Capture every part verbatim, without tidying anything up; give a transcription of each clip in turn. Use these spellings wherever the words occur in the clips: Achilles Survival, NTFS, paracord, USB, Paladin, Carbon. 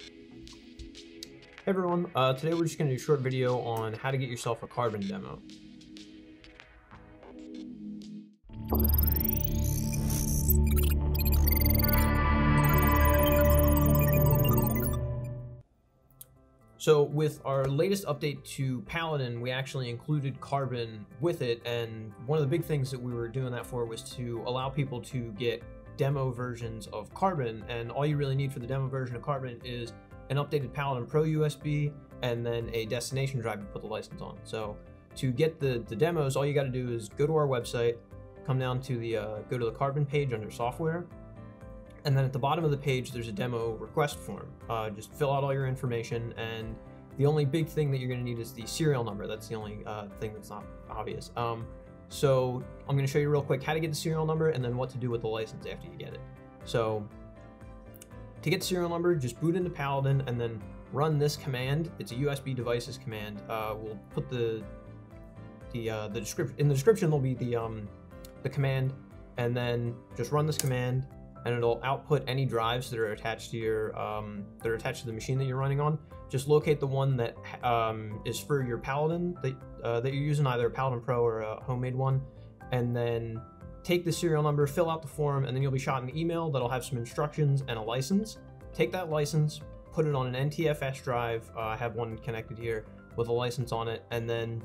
Hey everyone, uh, today we're just going to do a short video on how to get yourself a Carbon demo. So with our latest update to Paladin, we actually included Carbon with it, and one of the big things that we were doing that for was to allow people to get demo versions of Carbon, and all you really need for the demo version of Carbon is an updated Paladin Pro U S B, and then a destination drive to put the license on. So to get the, the demos, all you gotta do is go to our website, come down to the, uh, go to the Carbon page under software, and then at the bottom of the page, there's a demo request form. Uh, just fill out all your information, and the only big thing that you're gonna need is the serial number. That's the only uh, thing that's not obvious. Um, so I'm gonna show you real quick how to get the serial number and then what to do with the license after you get it. So, to get serial number, just boot into Paladin and then run this command. It's a U S B devices command. Uh, we'll put the the uh, the description in the description. There'll be the um, the command, and then just run this command, and it'll output any drives that are attached to your um, that are attached to the machine that you're running on. Just locate the one that um, is for your Paladin that uh, that you're using, either a Paladin Pro or a homemade one, and then take the serial number, fill out the form, and then you'll be shot an email that'll have some instructions and a license. Take that license, put it on an N T F S drive. Uh, I have one connected here with a license on it, and then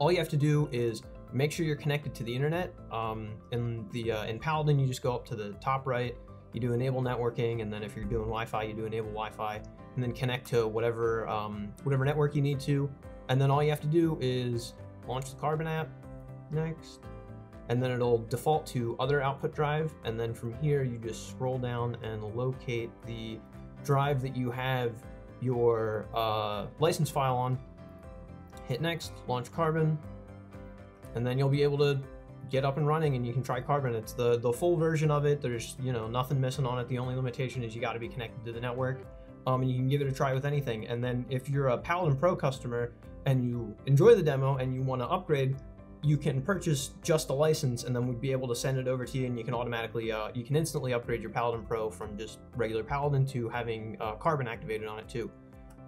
all you have to do is make sure you're connected to the internet. Um, in the uh, in Paladin, you just go up to the top right, you do enable networking, and then if you're doing Wi-Fi, you do enable Wi-Fi, and then connect to whatever um, whatever network you need to, and then all you have to do is launch the Carbon app. Next. And then it'll default to other output drive, and then from here you just scroll down and locate the drive that you have your uh, license file on. Hit next, launch Carbon, and then you'll be able to get up and running and you can try Carbon. It's the, the full version of it. There's you know nothing missing on it. The only limitation is you gotta be connected to the network, um, and you can give it a try with anything. And then if you're a Paladin Pro customer and you enjoy the demo and you wanna upgrade, you can purchase just a license, and then we'd be able to send it over to you, and you can automatically, uh, you can instantly upgrade your Paladin Pro from just regular Paladin to having uh, Carbon activated on it too.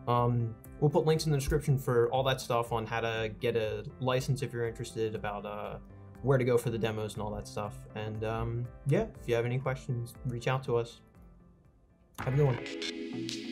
Um, we'll put links in the description for all that stuff on how to get a license if you're interested, about uh, where to go for the demos and all that stuff. And um, yeah, if you have any questions, reach out to us. Have a good one.